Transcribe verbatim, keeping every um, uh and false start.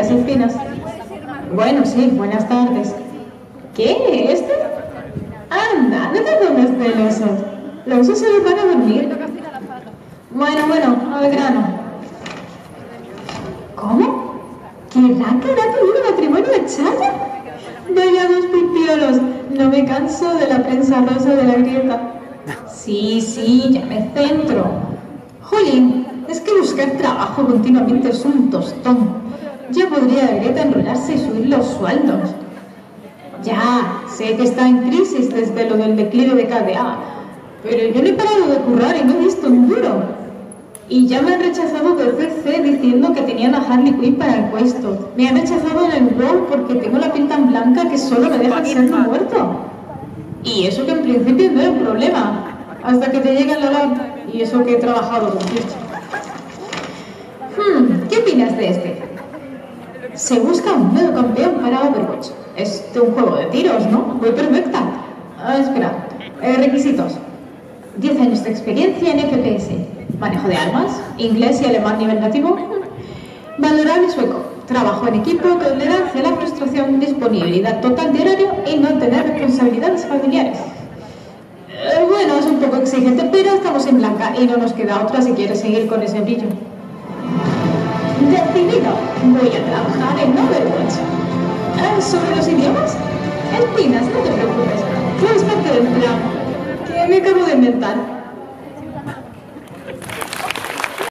gracias infinas. Bueno, sí, buenas tardes. ¿Qué? ¿Este? Anda, no te tomes de eso. Lo uso solo para dormir. Bueno, bueno, al grano. ¿Cómo? ¿Querrá que hará tu matrimonio de Chaya? Vaya dos pipiolos. No me canso de la prensa rosa de la grieta. Sí, sí, ya me centro. Jolín, es que buscar trabajo continuamente es un tostón. Ya podría Greta enrolarse y subir los sueldos. Ya, sé que está en crisis desde lo del declive de K D A, pero yo no he parado de currar y no he visto un duro. Y ya me han rechazado del C C diciendo que tenían a Harley Quinn para el puesto. Me han rechazado en el World porque tengo la pinta en blanca que solo me deja ser muerto. Y eso que en principio no era un problema, hasta que te llega la lab y eso que he trabajado con Twitch. Hmm, ¿qué opinas de este? Se busca un nuevo campeón para Overwatch. Es de un juego de tiros, ¿no? Muy perfecta. Ah, espera. Eh, requisitos. diez años de experiencia en F P S. Manejo de armas. Inglés y alemán nivel nativo. Valorable sueco. Trabajo en equipo. Tolerancia a la frustración. Disponibilidad total de horario. Y no tener responsabilidades familiares. Eh, bueno, es un poco exigente, pero estamos en blanca y no nos queda otra si quieres seguir con ese brillo. Decidido, voy a trabajar en Overwatch. ¿Ah, sobre los idiomas? Espinas, no te preocupes, tú eres parte del plan que me acabo de inventar.